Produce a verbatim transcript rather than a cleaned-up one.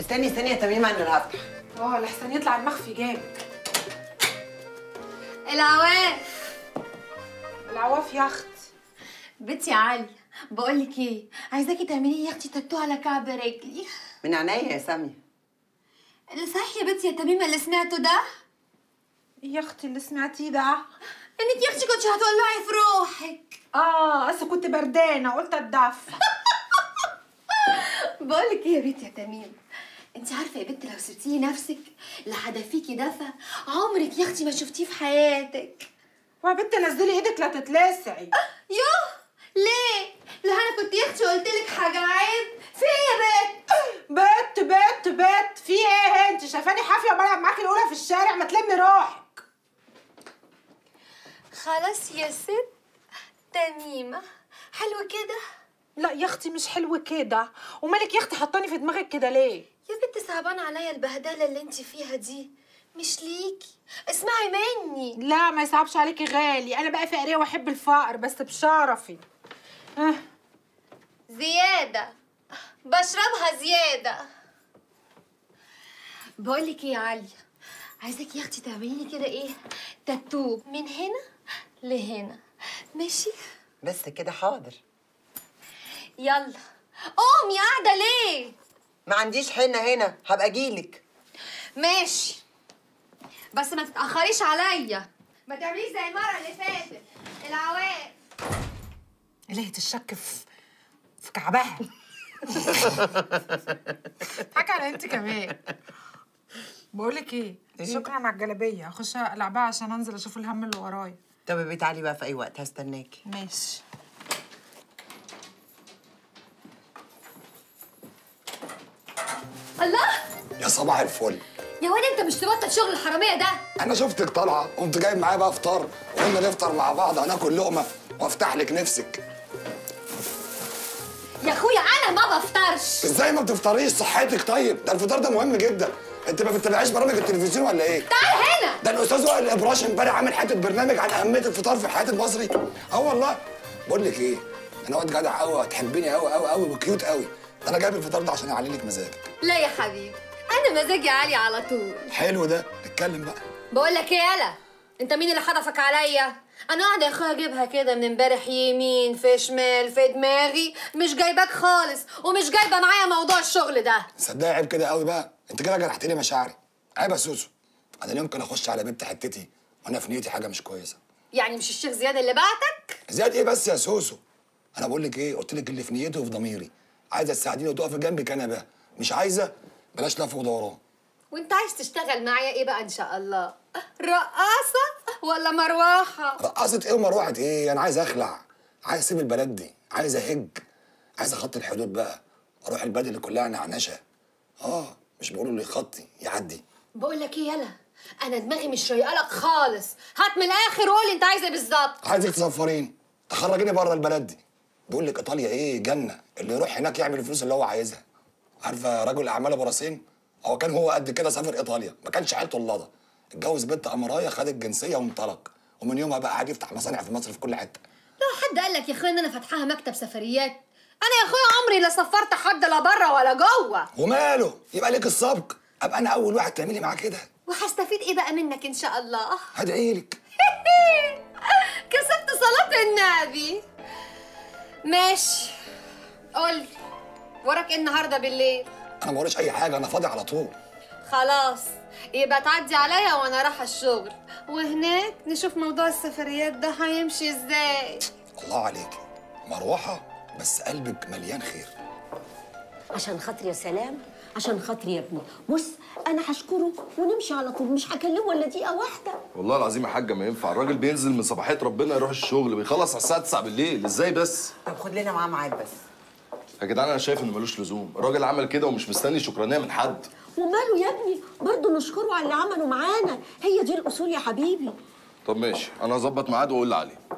استني استني يا تميمه انا اللي هفتح. اه لحسن يطلع المخفي جامد. العواف العواف يا اخت. بنتي يا علي بقول لك ايه، عايزاكي تعملي يا اختي تاتو على كعب رجلي. من عينيا يا ساميه. صحيح يا بنتي يا تميمه اللي سمعته ده؟ يا اختي اللي سمعتيه ده؟ انك يا اختي كنتش هتولعي في روحك. اه اصل كنت بردانه قلت اتدفى. بقول لك ايه يا بنتي يا تميمه، انت عارفه يا بنتي لو سبتيه نفسك لحدفيكي دفى عمرك يا اختي ما شفتيه في حياتك. ويا بنتي نزلي ايدك لا تتلسعي. يوه ليه؟ لو انا كنت يا اختي قلت لك حاجه عيب في ايه يا بت؟ بت بت بت في ايه؟ انت شايفاني حافيه وبلعب معاكي الاولى في الشارع؟ ما تلمي روحك. خلاص يا ست تميمه حلوه كده. لا يا اختي مش حلو كده، ومالك يا اختي حطاني في دماغك كده ليه؟ يا بنتي صعبان عليا البهدله اللي انت فيها دي، مش ليكي، اسمعي مني. لا ما يصعبش عليكي غالي، انا بقى فقريه واحب الفقر بس بشرفي. اه زياده بشربها زياده. بقول لك ايه يا عليا، عايزاكي يا اختي تعملي لي كده ايه تاتو من هنا لهنا، ماشي؟ بس كده حاضر. يلا قومي، قاعده ليه؟ ما عنديش حنه هنا، هبقى اجيلك. ماشي بس ما تتاخريش عليا، ما تعمليش زي المره اللي فاتت. العواف لقيت الشك في في كعبها. حكى على انت كمان. بقول لك ايه، شكرا على الجلابيه، هخش اقلع بقى عشان انزل اشوف الهم اللي ورايا. طب يا بيت علي بقى في اي وقت هستناكي. ماشي. الله يا صباح الفل يا واد، انت مش تبطل شغل الحراميه ده. انا شفتك طالعه قمت جايب معايا بقى فطار، وقلنا نفطر مع بعض، هناكل لقمه وافتح لك نفسك. يا اخويا انا ما بفطرش. ازاي ما بتفطريش؟ صحتك. طيب ده الفطار ده مهم جدا، انت ما بتتابعيش برامج التلفزيون ولا ايه؟ تعال هنا. ده الاستاذ وائل الابراش امبارح عامل حته برنامج عن اهميه الفطار في حياه المصري. اه والله. بقول لك ايه، انا واد جدع قوي، هتحبيني قوي قوي قوي وكيوت قوي. انا جايب الفطار ده عشان اعلي لك مزاجك. لا يا حبيبي انا مزاجي عالي على طول. حلو ده، اتكلم بقى. بقول لك ايه، يلا انت مين اللي حدفك عليا؟ انا قاعده يا اخويا اجيبها كده من امبارح، يمين في شمال في دماغي، مش جايباك خالص ومش جايبه معايا موضوع الشغل ده. صدقني عيب كده قوي بقى، انت كده جرحت لي مشاعري. عيب يا سوسو، انا اليوم كان اخش على بنت حتتي وانا في نيتي حاجه مش كويسه. يعني مش الشيخ زياد اللي بعتك؟ زياد ايه بس يا سوسو، انا بقول لك ايه، قلت لك اللي في نيتي وفي ضميري. عايزه تساعديني وتقفي جنبي كنبه، مش عايزه بلاش لف ودوران. وانت عايز تشتغل معايا ايه بقى ان شاء الله؟ رقاصه ولا مروحه؟ رقاصه ايه ومروحه ايه؟ انا عايز اخلع، عايز اسيب البلد دي، عايز اهج، عايز اخطي الحدود بقى، اروح البلد اللي كلها نعنشه. اه مش بقولوا اللي يخطي يعدي. بقول لك ايه، يلا انا دماغي مش رايقه لك خالص، هات من الاخر وقول لي انت عايز ايه بالظبط. عايزك تسفرين، تخرجيني بره البلد دي. بقول لك ايطاليا ايه جنه، اللي يروح هناك يعمل الفلوس اللي هو عايزها. عارفه رجل اعمال ابو راسين؟ هو كان هو قد كده، سافر ايطاليا، ما كانش عيلته اللضه، اتجوز بنت امرايه، خد الجنسيه وانطلق، ومن يومها بقى قاعد يفتح مصانع في مصر في كل حته. لو حد قال لك يا اخويا ان انا فاتحاها مكتب سفريات، انا يا اخويا عمري لا سفرت حد لا بره ولا جوه. وماله؟ يبقى ليك السبق، ابقى انا اول واحد تعملي معاه كده. وهستفيد ايه بقى منك ان شاء الله؟ هدعي لك. كسبت صلاه النبي. ماشي قولي وراك ايه النهارده بالليل؟ انا ما ورايش اي حاجه، انا فاضي على طول. خلاص يبقى تعدي عليا وانا رايحه الشغل، وهناك نشوف موضوع السفريات ده هيمشي ازاي. الله عليكي مروحه، بس قلبك مليان خير. عشان خاطري يا سلام، عشان خاطري يا ابني. بص انا هشكره ونمشي على طول، مش هكلمه ولا دقيقه واحده. والله العظيم يا حاجه ما ينفع، الراجل بينزل من صباحيه ربنا يروح الشغل، بيخلص على الساعه تسعة بالليل، ازاي بس؟ طب خد لنا معاه ميعاد بس يا جدعان، انا شايف انه ملوش لزوم. الراجل عمل كده ومش مستني شكرانيه من حد. وماله يا ابني، برضه نشكره على اللي عمله معانا، هي دي الاصول يا حبيبي. طب ماشي، انا هظبط ميعاد واقول عليه.